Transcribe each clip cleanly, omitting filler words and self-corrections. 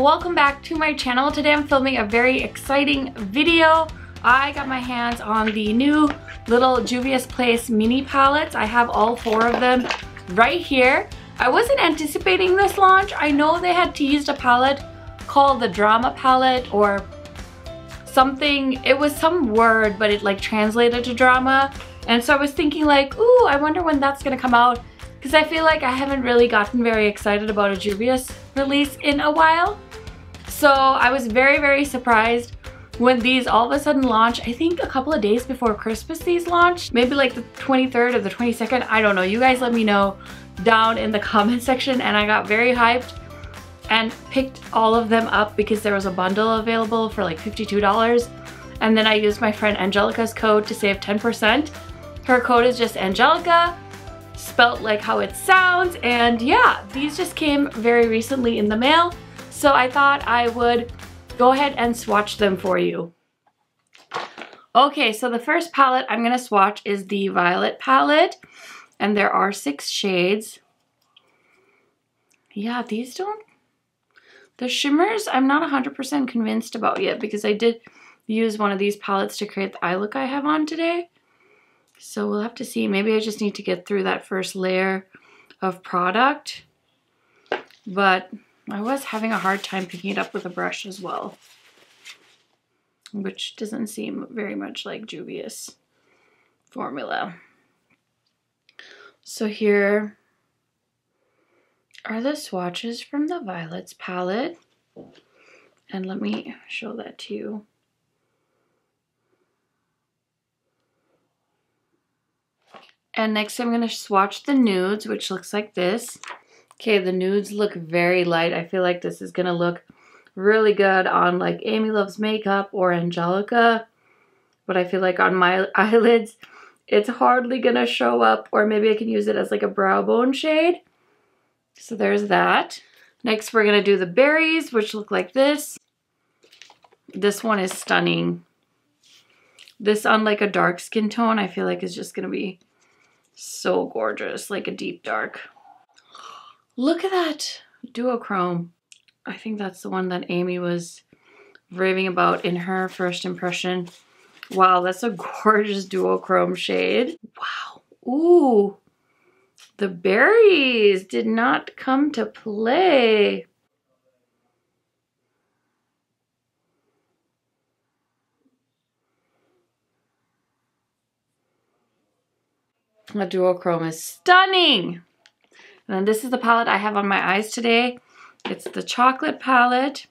welcome back to my channel. Today I'm filming a very exciting video. I got my hands on the new little Juvia's Place mini palettes. I have all four of them right here. I wasn't anticipating this launch. I know they had teased a palette called the Drama palette or something. It was some word, but it like translated to drama. And so I was thinking like, ooh, I wonder when that's gonna come out. Because I feel like I haven't really gotten very excited about a Juvia's release in a while. So I was very surprised when these all of a sudden launched. I think a couple of days before Christmas these launched. Maybe like the 23rd or the 22nd. I don't know. You guys let me know down in the comment section. And I got very hyped and picked all of them up because there was a bundle available for like $52. And then I used my friend Angelica's code to save 10%. Her code is just Angelica, spelt like how it sounds. And yeah, these just came very recently in the mail, so I thought I would go ahead and swatch them for you. Okay, so the first palette I'm gonna swatch is the Violet palette, and there are 6 shades. Yeah, these don't, the shimmers I'm not 100% convinced about yet, because I did use one of these palettes to create the eye look I have on today. So we'll have to see. Maybe I just need to get through that first layer of product. But I was having a hard time picking it up with a brush as well, which doesn't seem very much like Juvia's formula. So here are the swatches from the Violet's palette. And let me show that to you. And next I'm going to swatch the nudes, which looks like this. Okay, the nudes look very light. I feel like this is going to look really good on like Amy Loves Makeup or Angelica. But I feel like on my eyelids, it's hardly going to show up. Or maybe I can use it as like a brow bone shade. So there's that. Next we're going to do the berries, which look like this. This one is stunning. This on like a dark skin tone, I feel like is just going to be so gorgeous, like a deep dark. Look at that duochrome. I think that's the one that Amy was raving about in her first impression. Wow, that's a gorgeous duochrome shade. Wow. Ooh, the berries did not come to play. The duochrome is stunning. And then this is the palette I have on my eyes today. It's the chocolate palette.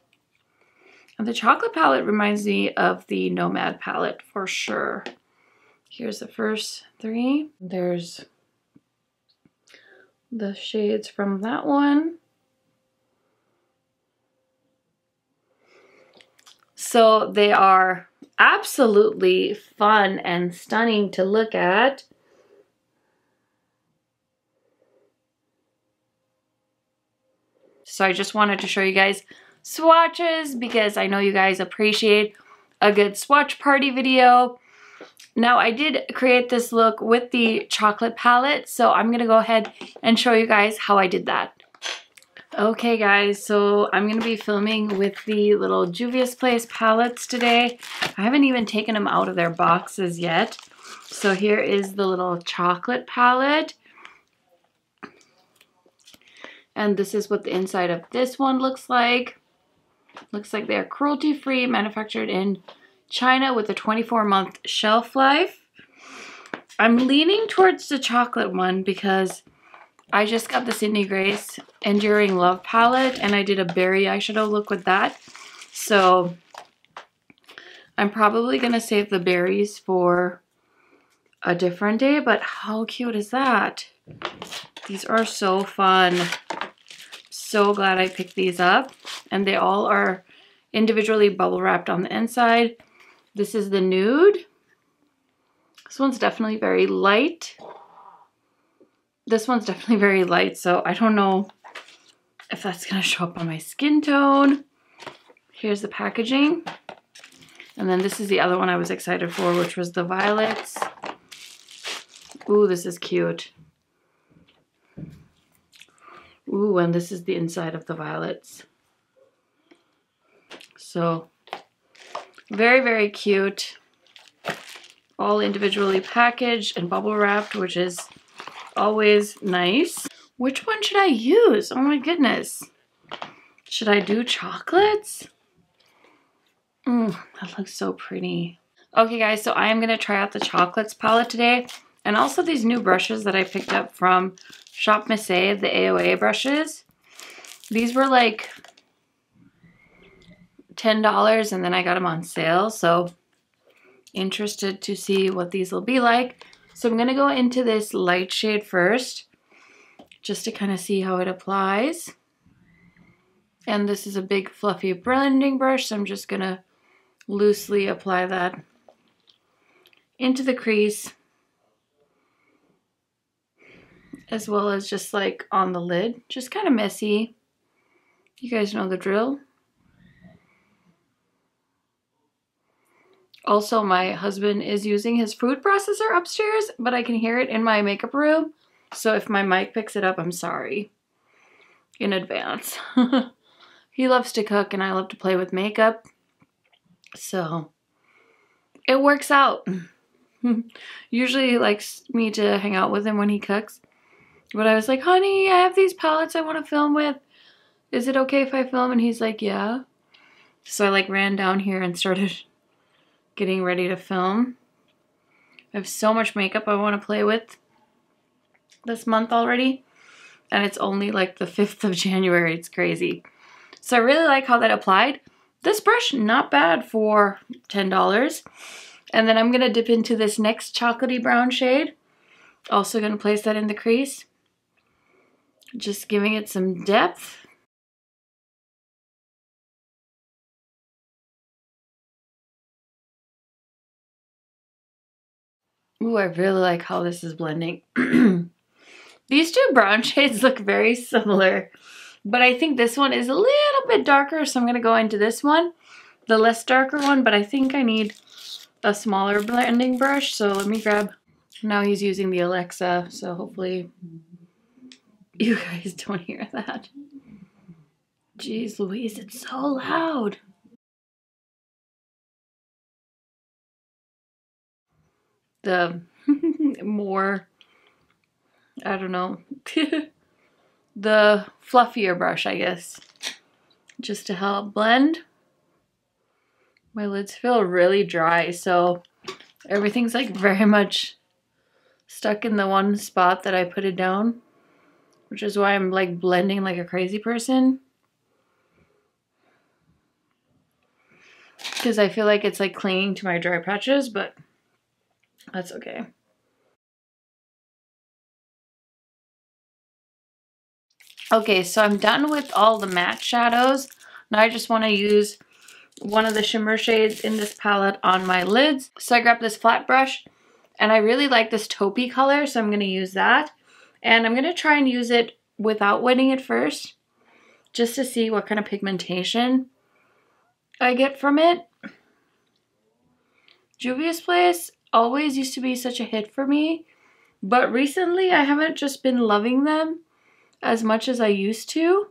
And the chocolate palette reminds me of the Nomad palette for sure. Here's the first 3. There's the shades from that one. So they are absolutely fun and stunning to look at. So I just wanted to show you guys swatches because I know you guys appreciate a good swatch party video. Now I did create this look with the chocolate palette, so I'm gonna go ahead and show you guys how I did that. Okay guys, so I'm gonna be filming with the little Juvia's Place palettes today. I haven't even taken them out of their boxes yet. So here is the little chocolate palette. And this is what the inside of this one looks like. Looks like they are cruelty-free, manufactured in China with a 24-month shelf life. I'm leaning towards the chocolate one because I just got the Sydney Grace Enduring Love palette and I did a berry eyeshadow look with that. So I'm probably going to save the berries for a different day, but how cute is that? These are so fun. So glad I picked these up, and they all are individually bubble wrapped on the inside. This is the nude. This one's definitely very light. This one's definitely very light, so I don't know if that's gonna show up on my skin tone. Here's the packaging. And then this is the other one I was excited for, which was the violets. Ooh, this is cute. Ooh, and this is the inside of the violets. So very, very cute. All individually packaged and bubble wrapped, which is always nice. Which one should I use? Oh my goodness. Should I do chocolates? That looks so pretty. Okay guys, so I am gonna try out the chocolates palette today, and also these new brushes that I picked up from Shop Miss A, the AOA brushes. These were like $10 and then I got them on sale, so interested to see what these will be like. So I'm gonna go into this light shade first, just to kind of see how it applies. And this is a big fluffy blending brush, so I'm just gonna loosely apply that into the crease, as well as just like on the lid. Just kind of messy. You guys know the drill. Also, my husband is using his food processor upstairs, but I can hear it in my makeup room. So if my mic picks it up, I'm sorry in advance. He loves to cook and I love to play with makeup. So it works out. Usually he likes me to hang out with him when he cooks. But I was like, honey, I have these palettes I want to film with. Is it okay if I film? And he's like, yeah. So I like ran down here and started getting ready to film. I have so much makeup I want to play with this month already. And it's only like the 5th of January. It's crazy. So I really like how that applied. This brush, not bad for $10. And then I'm going to dip into this next chocolatey brown shade. Also going to place that in the crease. Just giving it some depth. Ooh, I really like how this is blending. These two brown shades look very similar, but I think this one is a little bit darker, so I'm going to go into this one, the less darker one, but I think I need a smaller blending brush, so let me grab. Now he's using the Alexa, so hopefully you guys don't hear that. Jeez Louise, it's so loud. The more, I don't know, the fluffier brush, I guess, just to help blend. My lids feel really dry, so everything's like very much stuck in the one spot that I put it down, which is why I'm like blending like a crazy person, because I feel like it's like clinging to my dry patches, but that's okay. Okay, so I'm done with all the matte shadows. Now I just want to use one of the shimmer shades in this palette on my lids. So I grabbed this flat brush and I really like this taupey color, so I'm going to use that. And I'm going to try and use it without wetting it first, just to see what kind of pigmentation I get from it. Juvia's Place always used to be such a hit for me, but recently I haven't just been loving them as much as I used to.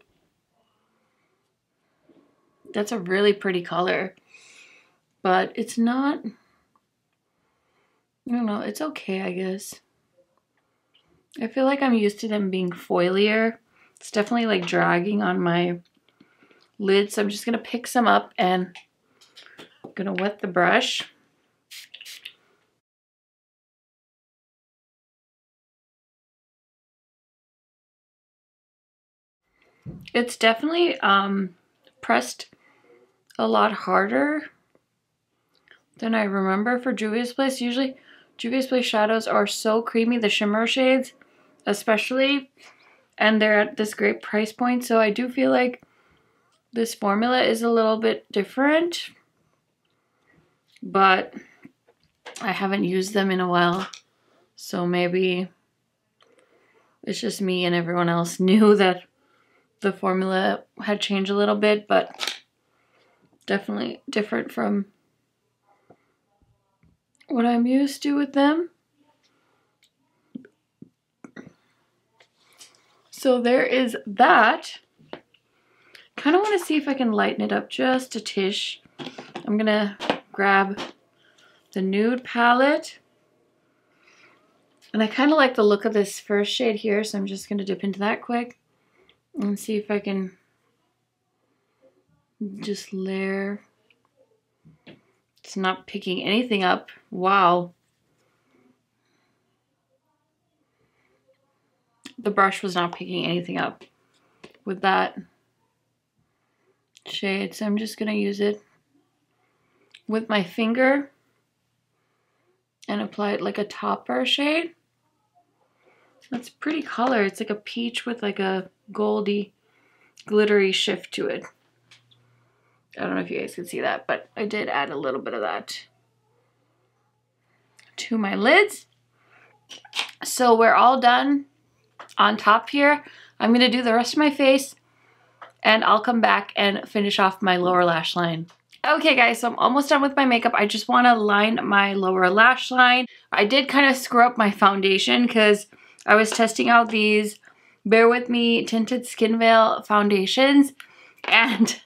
That's a really pretty color, but it's not, I don't know, it's okay, I guess. I feel like I'm used to them being foilier. It's definitely like dragging on my lid, so I'm just gonna pick some up and I'm gonna wet the brush. It's definitely pressed a lot harder than I remember for Juvia's Place. Usually Juvia's Place shadows are so creamy, the shimmer shades especially, and they're at this great price point, so I do feel like this formula is a little bit different, but I haven't used them in a while, so maybe it's just me and everyone else knew that the formula had changed a little bit, but definitely different from what I'm used to with them. So there is that. kind of want to see if I can lighten it up just a tish. I'm going to grab the nude palette. And I kind of like the look of this first shade here, so I'm just going to dip into that quick and see if I can just layer. It's not picking anything up. Wow. The brush was not picking anything up with that shade, so I'm just going to use it with my finger and apply it like a topper shade. That's a pretty color. It's like a peach with like a goldy, glittery shift to it. I don't know if you guys can see that, but I did add a little bit of that to my lids. So we're all done on top here. I'm going to do the rest of my face and I'll come back and finish off my lower lash line. Okay guys, so I'm almost done with my makeup. I just want to line my lower lash line. I did kind of screw up my foundation because I was testing out these Bear With Me Tinted Skin Veil foundations, and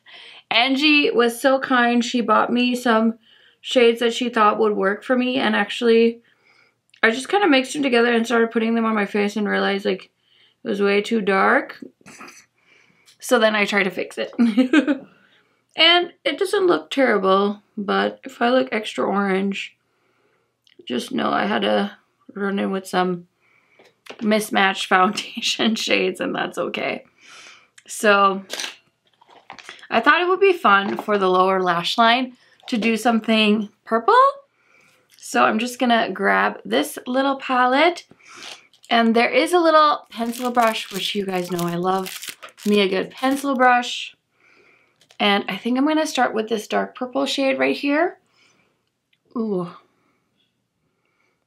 Angie was so kind. She bought me some shades that she thought would work for me, and actually I just kind of mixed them together and started putting them on my face and realized like it was way too dark. So then I tried to fix it. And it doesn't look terrible, but if I look extra orange, just know I had to run in with some mismatched foundation shades, and that's okay. So I thought it would be fun for the lower lash line to do something purple. So I'm just gonna grab this little palette, and there is a little pencil brush, which you guys know I love me a good pencil brush. And I think I'm going to start with this dark purple shade right here. Ooh.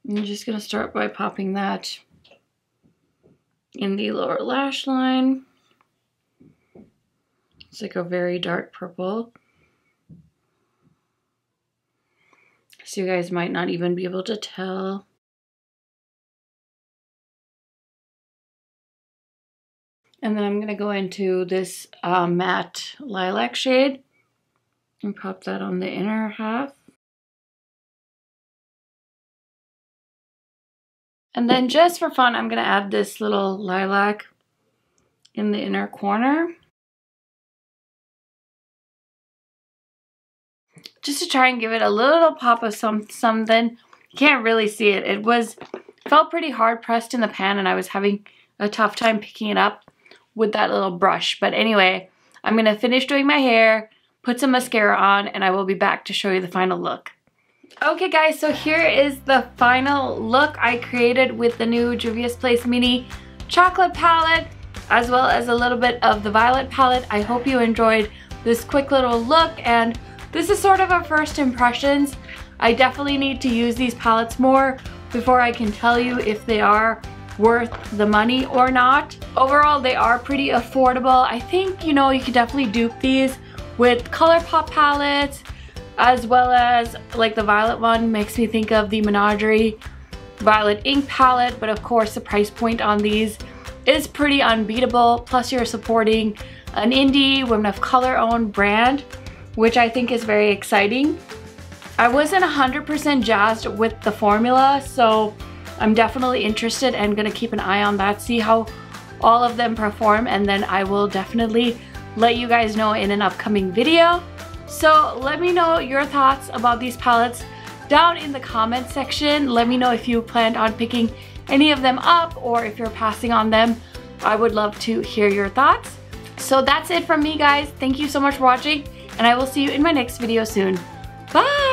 I'm just going to start by popping that in the lower lash line. It's like a very dark purple. So you guys might not even be able to tell. And then I'm going to go into this matte lilac shade and pop that on the inner half. And then just for fun, I'm going to add this little lilac in the inner corner, just to try and give it a little pop of something. You can't really see it. It felt pretty hard pressed in the pan, and I was having a tough time picking it up with that little brush. But anyway, I'm going to finish doing my hair, put some mascara on, and I will be back to show you the final look. Okay guys, so here is the final look I created with the new Juvia's Place Mini Chocolate Palette, as well as a little bit of the Violet Palette. I hope you enjoyed this quick little look, and this is sort of a first impressions. I definitely need to use these palettes more before I can tell you if they are worth the money or not. Overall, they are pretty affordable. I think, you know, you could definitely dupe these with ColourPop palettes, as well as like the violet one makes me think of the Menagerie Violet Ink palette, but of course the price point on these is pretty unbeatable. Plus you're supporting an indie women of color owned brand, which I think is very exciting. I wasn't 100% jazzed with the formula, so I'm definitely interested and gonna keep an eye on that, see how all of them perform, and then I will definitely let you guys know in an upcoming video. So let me know your thoughts about these palettes down in the comment section. Let me know if you planned on picking any of them up, or if you're passing on them. I would love to hear your thoughts. So that's it from me guys. Thank you so much for watching, and I will see you in my next video soon. Bye!